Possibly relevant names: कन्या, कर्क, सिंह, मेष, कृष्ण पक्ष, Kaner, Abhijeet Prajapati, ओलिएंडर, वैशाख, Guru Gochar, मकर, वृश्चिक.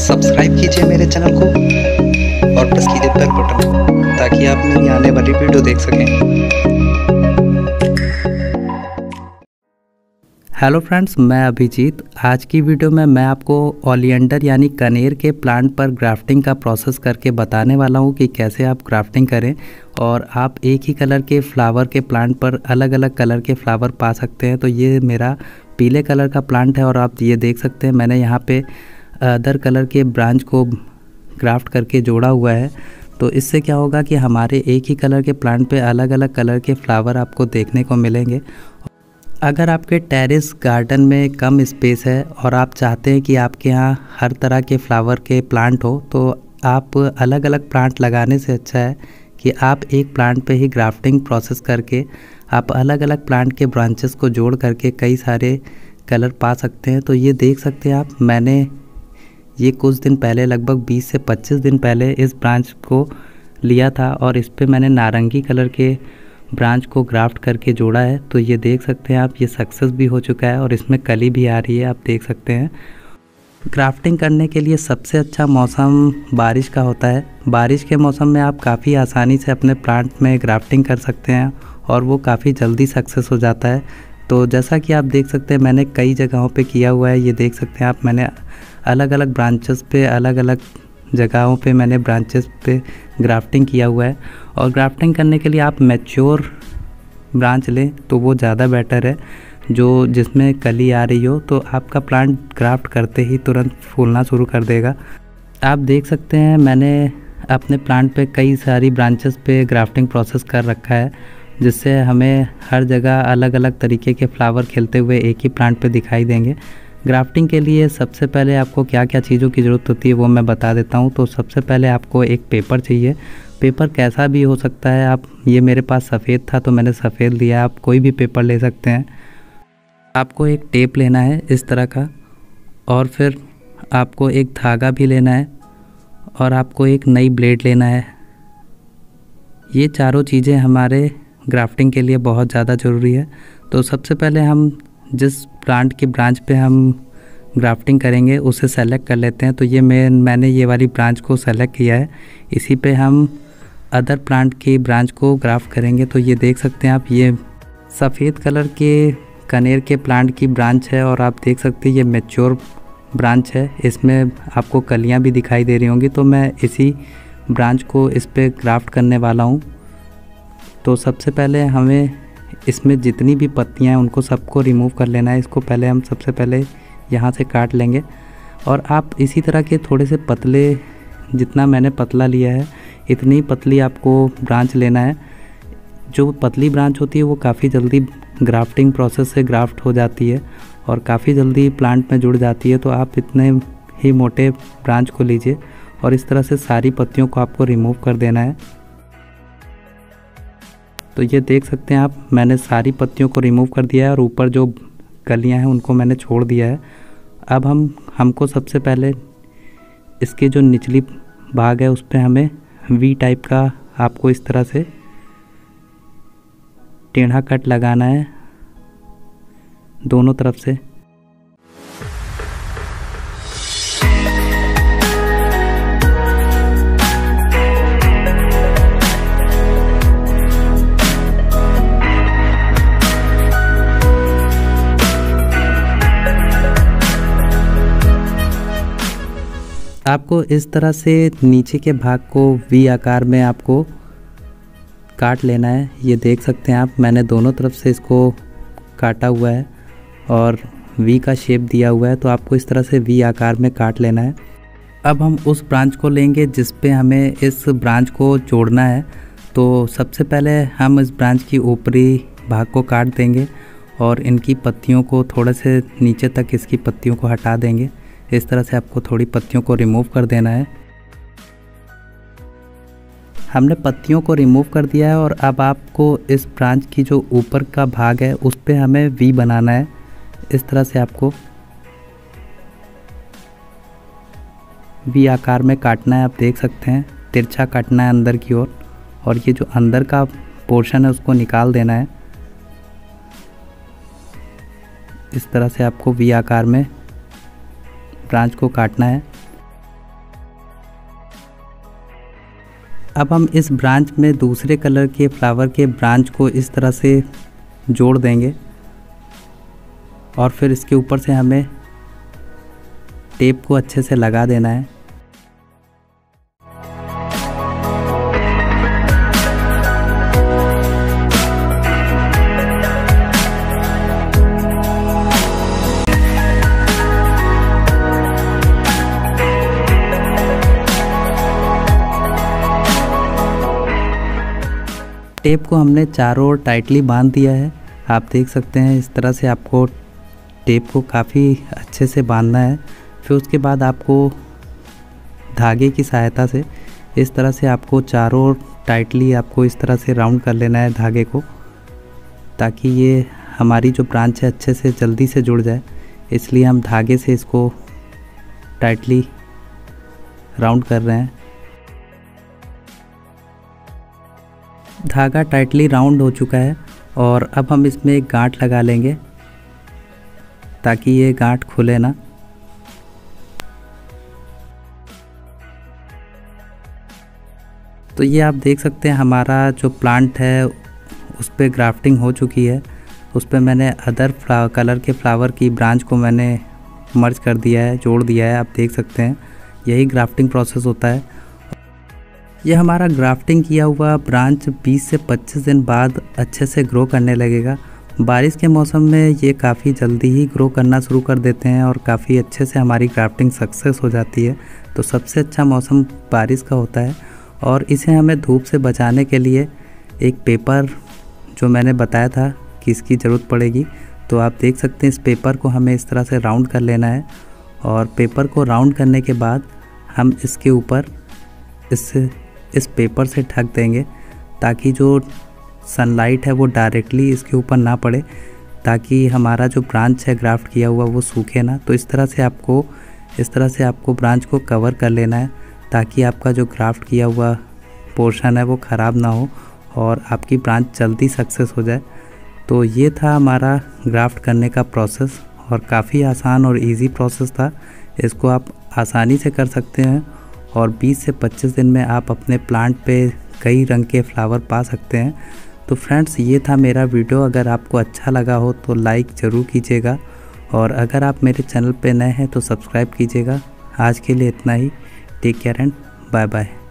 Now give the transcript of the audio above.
Subscribe कीजिए मेरे channel को और प्रेस कीजिए बेल बटन को ताकि आप मेरी आने वाली वीडियो देख सकें। हेलो फ्रेंड्स, मैं अभिजीत। आज की वीडियो में मैं आपको ओलिएंडर यानी कनेर के प्लांट पर ग्राफ्टिंग का प्रोसेस करके बताने वाला हूं कि कैसे आप ग्राफ्टिंग करें और आप एक ही कलर के फ्लावर के प्लांट पर अलग अलग कलर के फ्लावर पा सकते हैं। तो ये मेरा पीले कलर का प्लांट है और आप ये देख सकते हैं मैंने यहाँ पे अदर कलर के ब्रांच को ग्राफ्ट करके जोड़ा हुआ है। तो इससे क्या होगा कि हमारे एक ही कलर के प्लांट पे अलग अलग कलर के फ्लावर आपको देखने को मिलेंगे। अगर आपके टेरेस गार्डन में कम स्पेस है और आप चाहते हैं कि आपके यहाँ हर तरह के फ्लावर के प्लांट हो तो आप अलग अलग प्लांट लगाने से अच्छा है कि आप एक प्लांट पे ही ग्राफ्टिंग प्रोसेस करके आप अलग अलग प्लांट के ब्रांचेस को जोड़ करके कई सारे कलर पा सकते हैं। तो ये देख सकते हैं आप, मैंने ये कुछ दिन पहले लगभग 20 से 25 दिन पहले इस ब्रांच को लिया था और इस पे मैंने नारंगी कलर के ब्रांच को ग्राफ्ट करके जोड़ा है। तो ये देख सकते हैं आप, ये सक्सेस भी हो चुका है और इसमें कली भी आ रही है, आप देख सकते हैं। ग्राफ्टिंग करने के लिए सबसे अच्छा मौसम बारिश का होता है। बारिश के मौसम में आप काफ़ी आसानी से अपने प्लांट में ग्राफ्टिंग कर सकते हैं और वो काफ़ी जल्दी सक्सेस हो जाता है। तो जैसा कि आप देख सकते हैं मैंने कई जगहों पे किया हुआ है। ये देख सकते हैं आप, मैंने अलग अलग ब्रांचेस पे अलग अलग जगहों पे मैंने ब्रांचेस पे ग्राफ्टिंग किया हुआ है। और ग्राफ्टिंग करने के लिए आप मैच्योर ब्रांच लें तो वो ज़्यादा बेटर है, जो जिसमें कली आ रही हो। तो आपका प्लांट ग्राफ्ट करते ही तुरंत फूलना शुरू कर देगा। आप देख सकते हैं मैंने अपने प्लांट पे कई सारी ब्रांचेस पे ग्राफ्टिंग प्रोसेस कर रखा है, जिससे हमें हर जगह अलग अलग तरीके के फ्लावर खिलते हुए एक ही प्लांट पे दिखाई देंगे। ग्राफ्टिंग के लिए सबसे पहले आपको क्या क्या चीज़ों की ज़रूरत होती है वो मैं बता देता हूँ। तो सबसे पहले आपको एक पेपर चाहिए। पेपर कैसा भी हो सकता है, आप ये मेरे पास सफ़ेद था तो मैंने सफ़ेद लिया, आप कोई भी पेपर ले सकते हैं। आपको एक टेप लेना है इस तरह का, और फिर आपको एक धागा भी लेना है और आपको एक नई ब्लेड लेना है। ये चारों चीज़ें हमारे ग्राफ्टिंग के लिए बहुत ज़्यादा ज़रूरी है। तो सबसे पहले हम जिस प्लांट की ब्रांच पे हम ग्राफ्टिंग करेंगे उसे सेलेक्ट कर लेते हैं। तो ये मैंने ये वाली ब्रांच को सेलेक्ट किया है, इसी पे हम अदर प्लांट की ब्रांच को ग्राफ्ट करेंगे। तो ये देख सकते हैं आप, ये सफ़ेद कलर के कनेर के प्लांट की ब्रांच है और आप देख सकते हैं ये मैच्योर ब्रांच है, इसमें आपको कलियाँ भी दिखाई दे रही होंगी। तो मैं इसी ब्रांच को इस पर ग्राफ्ट करने वाला हूँ। तो सबसे पहले हमें इसमें जितनी भी पत्तियाँ हैं उनको सबको रिमूव कर लेना है। इसको पहले हम सबसे पहले यहाँ से काट लेंगे और आप इसी तरह के थोड़े से पतले, जितना मैंने पतला लिया है इतनी पतली आपको ब्रांच लेना है। जो पतली ब्रांच होती है वो काफ़ी जल्दी ग्राफ्टिंग प्रोसेस से ग्राफ्ट हो जाती है और काफ़ी जल्दी प्लांट में जुड़ जाती है। तो आप इतने ही मोटे ब्रांच को लीजिए और इस तरह से सारी पत्तियों को आपको रिमूव कर देना है। तो ये देख सकते हैं आप, मैंने सारी पत्तियों को रिमूव कर दिया है और ऊपर जो कलियां हैं उनको मैंने छोड़ दिया है। अब हमको सबसे पहले इसके जो निचली भाग है उस पर हमें वी टाइप का आपको इस तरह से टेढ़ा कट लगाना है दोनों तरफ से। आपको इस तरह से नीचे के भाग को वी आकार में आपको काट लेना है। ये देख सकते हैं आप, मैंने दोनों तरफ से इसको काटा हुआ है और वी का शेप दिया हुआ है। तो आपको इस तरह से वी आकार में काट लेना है। अब हम उस ब्रांच को लेंगे जिस पे हमें इस ब्रांच को जोड़ना है। तो सबसे पहले हम इस ब्रांच की ऊपरी भाग को काट देंगे और इनकी पत्तियों को थोड़े से नीचे तक इसकी पत्तियों को हटा देंगे। इस तरह से आपको थोड़ी पत्तियों को रिमूव कर देना है। हमने पत्तियों को रिमूव कर दिया है और अब आपको इस ब्रांच की जो ऊपर का भाग है उस पे हमें वी बनाना है। इस तरह से आपको वी आकार में काटना है, आप देख सकते हैं तिरछा काटना है अंदर की ओर और ये जो अंदर का पोर्शन है उसको निकाल देना है। इस तरह से आपको वी आकार में ब्रांच को काटना है। अब हम इस ब्रांच में दूसरे कलर के फ्लावर के ब्रांच को इस तरह से जोड़ देंगे और फिर इसके ऊपर से हमें टेप को अच्छे से लगा देना है। टेप को हमने चारों ओर टाइटली बांध दिया है, आप देख सकते हैं। इस तरह से आपको टेप को काफ़ी अच्छे से बांधना है। फिर उसके बाद आपको धागे की सहायता से इस तरह से आपको चारों ओर टाइटली आपको इस तरह से राउंड कर लेना है धागे को, ताकि ये हमारी जो ब्रांच है अच्छे से जल्दी से जुड़ जाए। इसलिए हम धागे से इसको टाइटली राउंड कर रहे हैं। धागा टाइटली राउंड हो चुका है और अब हम इसमें एक गांठ लगा लेंगे ताकि ये गांठ खुले ना। तो ये आप देख सकते हैं हमारा जो प्लांट है उस पर ग्राफ्टिंग हो चुकी है। उस पर मैंने अदर कलर के फ्लावर की ब्रांच को मैंने मर्ज कर दिया है, जोड़ दिया है। आप देख सकते हैं यही ग्राफ्टिंग प्रोसेस होता है। यह हमारा ग्राफ्टिंग किया हुआ ब्रांच 20 से 25 दिन बाद अच्छे से ग्रो करने लगेगा। बारिश के मौसम में ये काफ़ी जल्दी ही ग्रो करना शुरू कर देते हैं और काफ़ी अच्छे से हमारी ग्राफ्टिंग सक्सेस हो जाती है। तो सबसे अच्छा मौसम बारिश का होता है। और इसे हमें धूप से बचाने के लिए एक पेपर जो मैंने बताया था कि इसकी ज़रूरत पड़ेगी, तो आप देख सकते हैं इस पेपर को हमें इस तरह से राउंड कर लेना है। और पेपर को राउंड करने के बाद हम इसके ऊपर इस पेपर से ढक देंगे ताकि जो सनलाइट है वो डायरेक्टली इसके ऊपर ना पड़े, ताकि हमारा जो ब्रांच है ग्राफ्ट किया हुआ वो सूखे ना। तो इस तरह से आपको ब्रांच को कवर कर लेना है ताकि आपका जो ग्राफ्ट किया हुआ पोर्शन है वो ख़राब ना हो और आपकी ब्रांच जल्दी सक्सेस हो जाए। तो ये था हमारा ग्राफ्ट करने का प्रोसेस और काफ़ी आसान और ईजी प्रोसेस था। इसको आप आसानी से कर सकते हैं और 20 से 25 दिन में आप अपने प्लांट पे कई रंग के फ्लावर पा सकते हैं। तो फ्रेंड्स, ये था मेरा वीडियो। अगर आपको अच्छा लगा हो तो लाइक ज़रूर कीजिएगा और अगर आप मेरे चैनल पे नए हैं तो सब्सक्राइब कीजिएगा। आज के लिए इतना ही। Take care and bye bye.